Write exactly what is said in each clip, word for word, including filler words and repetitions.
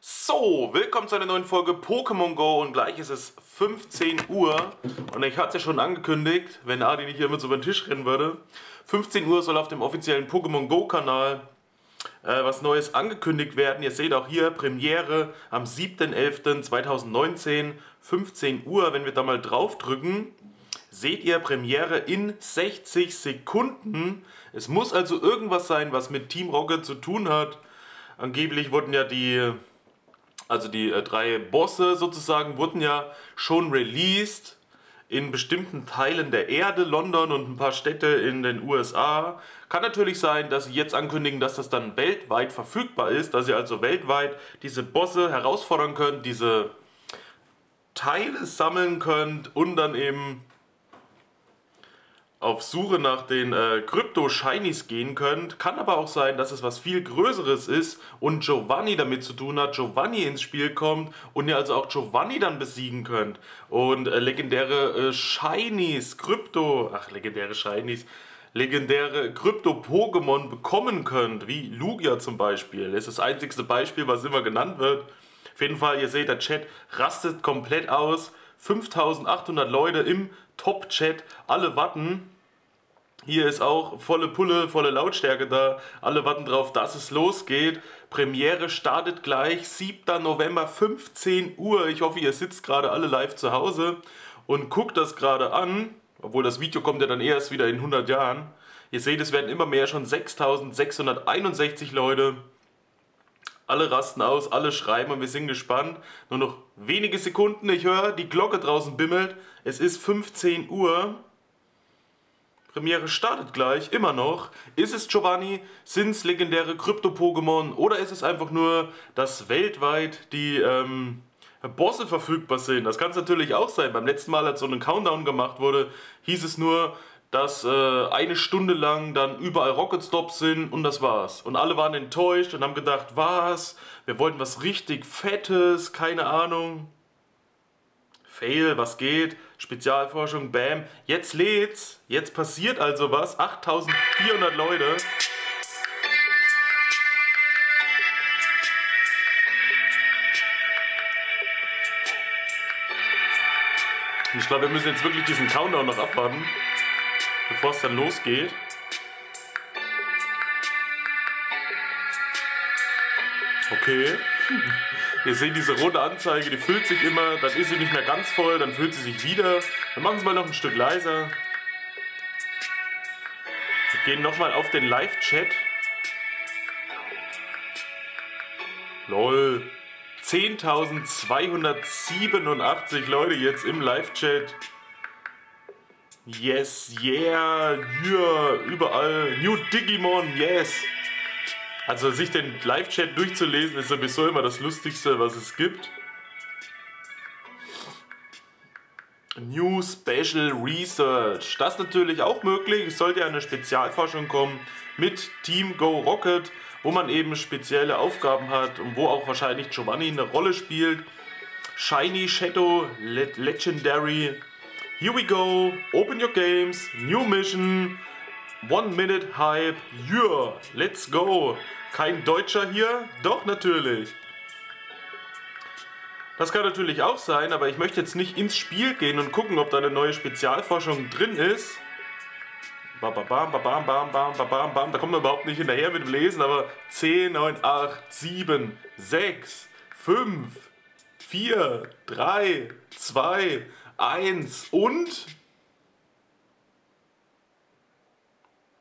So, willkommen zu einer neuen Folge Pokémon Go und gleich ist es fünfzehn Uhr und ich hatte es ja schon angekündigt, wenn Adi nicht immer so über den Tisch rennen würde. fünfzehn Uhr soll auf dem offiziellen Pokémon Go Kanal äh, was Neues angekündigt werden. Ihr seht auch hier Premiere am siebten elften zweitausendneunzehn, fünfzehn Uhr. Wenn wir da mal drauf drücken, seht ihr Premiere in sechzig Sekunden. Es muss also irgendwas sein, was mit Team Rocket zu tun hat. Angeblich wurden ja die... Also die äh, drei Bosse sozusagen wurden ja schon released in bestimmten Teilen der Erde, London und ein paar Städte in den U S A. Kann natürlich sein, dass sie jetzt ankündigen, dass das dann weltweit verfügbar ist, dass ihr also weltweit diese Bosse herausfordern könnt, diese Teile sammeln könnt und dann eben auf Suche nach den äh, Krypto-Shinies gehen könnt. Kann aber auch sein, dass es was viel Größeres ist und Giovanni damit zu tun hat, Giovanni ins Spiel kommt und ihr also auch Giovanni dann besiegen könnt. Und äh, legendäre äh, Shinies, Krypto, ach legendäre Shinies, legendäre Krypto-Pokémon bekommen könnt, wie Lugia zum Beispiel. Das ist das einzigste Beispiel, was immer genannt wird. Auf jeden Fall, ihr seht, der Chat rastet komplett aus. fünftausendachthundert Leute im Top-Chat, alle warten. Hier ist auch volle Pulle, volle Lautstärke da. Alle warten drauf, dass es losgeht. Premiere startet gleich, siebten November, fünfzehn Uhr. Ich hoffe, ihr sitzt gerade alle live zu Hause und guckt das gerade an. Obwohl, das Video kommt ja dann erst wieder in hundert Jahren. Ihr seht, es werden immer mehr, schon sechstausendsechshunderteinundsechzig Leute. Alle rasten aus, alle schreiben und wir sind gespannt. Nur noch wenige Sekunden, ich höre, die Glocke draußen bimmelt. Es ist fünfzehn Uhr. Premiere startet gleich, immer noch. Ist es Giovanni? Sind es legendäre Krypto-Pokémon? Oder ist es einfach nur, dass weltweit die ähm, Bosse verfügbar sind? Das kann es natürlich auch sein. Beim letzten Mal, als so ein Countdown gemacht wurde, hieß es nur, dass äh, eine Stunde lang dann überall Rocket Stops sind und das war's. Und alle waren enttäuscht und haben gedacht, was? Wir wollten was richtig Fettes, keine Ahnung. Fail, was geht? Spezialforschung, bam. Jetzt lädt's, jetzt passiert also was. achttausendvierhundert Leute. Ich glaube, wir müssen jetzt wirklich diesen Countdown noch abwarten, bevor es dann losgeht. Okay. Ihr seht diese rote Anzeige, die füllt sich immer, dann ist sie nicht mehr ganz voll, dann füllt sie sich wieder. Dann machen wir es mal noch ein Stück leiser. Wir gehen nochmal auf den Live-Chat. Lol. zehntausendzweihundertsiebenundachtzig Leute jetzt im Live-Chat. Yes, yeah, yeah, überall, New Digimon, yes. Also sich den Live-Chat durchzulesen ist sowieso immer das Lustigste, was es gibt. New Special Research, das ist natürlich auch möglich. Es sollte eine Spezialforschung kommen mit Team Go Rocket, wo man eben spezielle Aufgaben hat und wo auch wahrscheinlich Giovanni eine Rolle spielt. Shiny, Shadow, Le Legendary... Here we go, open your games, new mission, one minute hype, yeah, let's go. Kein Deutscher hier? Doch, natürlich. Das kann natürlich auch sein, aber ich möchte jetzt nicht ins Spiel gehen und gucken, ob da eine neue Spezialforschung drin ist. Bam, bam, bam, bam, bam, bam, bam, bam. Da kommt man überhaupt nicht hinterher mit dem Lesen, aber zehn, neun, acht, sieben, sechs, fünf, vier, drei, zwei, eins und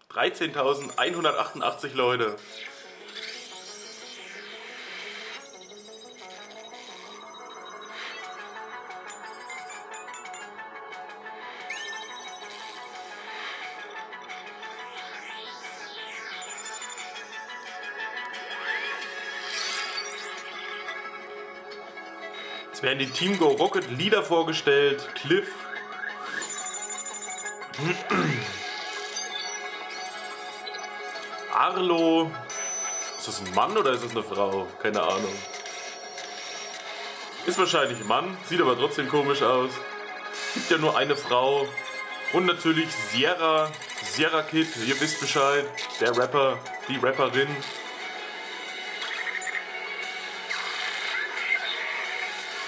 dreizehntausendeinhundertachtundachtzig Leute. Es werden die Team Go Rocket Lieder vorgestellt. Cliff. Arlo. Ist das ein Mann oder ist das eine Frau? Keine Ahnung. Ist wahrscheinlich ein Mann, sieht aber trotzdem komisch aus. Gibt ja nur eine Frau. Und natürlich Sierra. Sierra Kid, ihr wisst Bescheid. Der Rapper, die Rapperin.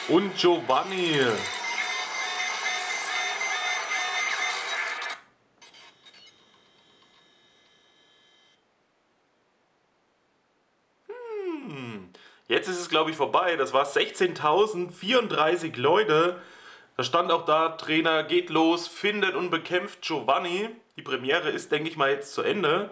und Giovanni. Hm. Jetzt ist es, glaube ich, vorbei. Das war sechzehntausend vierunddreißig Leute. Da stand auch da, Trainer geht los, findet und bekämpft Giovanni. Die Premiere ist, denke ich mal, jetzt zu Ende.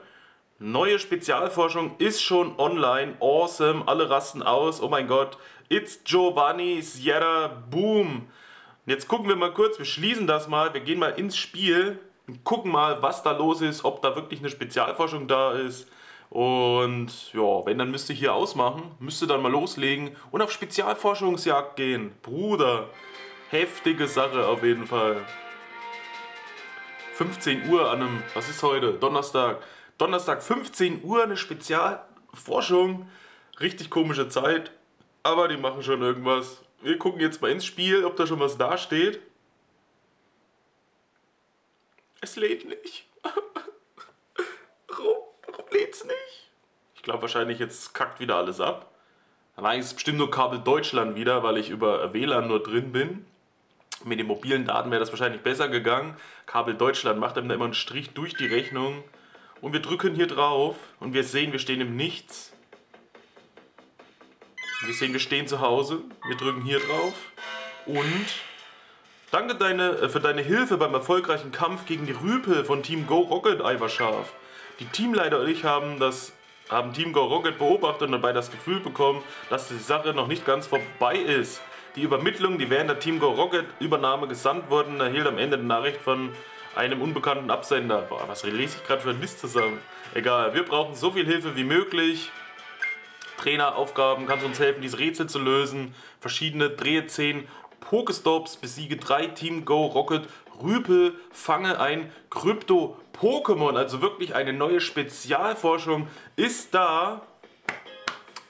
Neue Spezialforschung ist schon online. Awesome. Alle rasten aus. Oh mein Gott. It's Giovanni, Sierra, boom. Und jetzt gucken wir mal kurz. Wir schließen das mal. Wir gehen mal ins Spiel und gucken mal, was da los ist. Ob da wirklich eine Spezialforschung da ist. Und ja, wenn, dann müsste ich hier ausmachen. Müsste dann mal loslegen und auf Spezialforschungsjagd gehen. Bruder. Heftige Sache auf jeden Fall. fünfzehn Uhr an einem... Was ist heute? Donnerstag. Donnerstag fünfzehn Uhr, eine Spezialforschung. Richtig komische Zeit, aber die machen schon irgendwas. Wir gucken jetzt mal ins Spiel, ob da schon was dasteht. Es lädt nicht. Warum? Warum lädt's nicht? Ich glaube wahrscheinlich, jetzt kackt wieder alles ab. Aber eigentlich ist es bestimmt nur Kabel Deutschland wieder, weil ich über W L A N nur drin bin. Mit den mobilen Daten wäre das wahrscheinlich besser gegangen. Kabel Deutschland macht einem da immer einen Strich durch die Rechnung. Und wir drücken hier drauf und wir sehen, wir stehen im Nichts. Wir sehen, wir stehen zu Hause. Wir drücken hier drauf. Und danke deine, für deine Hilfe beim erfolgreichen Kampf gegen die Rüpel von Team Go Rocket, ajvarscharf. Die Teamleiter und ich haben, das, haben Team Go Rocket beobachtet und dabei das Gefühl bekommen, dass die Sache noch nicht ganz vorbei ist. Die Übermittlung, die während der Team Go Rocket Übernahme gesandt wurden, erhielt am Ende eine Nachricht von einem unbekannten Absender. Boah, was lese ich gerade für ein Mist zusammen? Egal, wir brauchen so viel Hilfe wie möglich. Traineraufgaben, kannst uns helfen, dieses Rätsel zu lösen. Verschiedene, drehe zehn Pokestops, besiege drei Team Go Rocket Rüpel, fange ein Krypto-Pokémon. Also wirklich eine neue Spezialforschung ist da.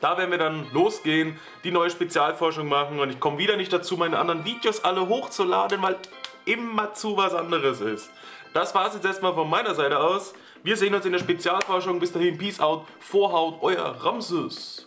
Da werden wir dann losgehen, die neue Spezialforschung machen. Und ich komme wieder nicht dazu, meine anderen Videos alle hochzuladen, weil immer zu was anderes ist. Das war es jetzt erstmal von meiner Seite aus. Wir sehen uns in der Spezialforschung. Bis dahin, Peace out, Vorhaut, euer Ramses.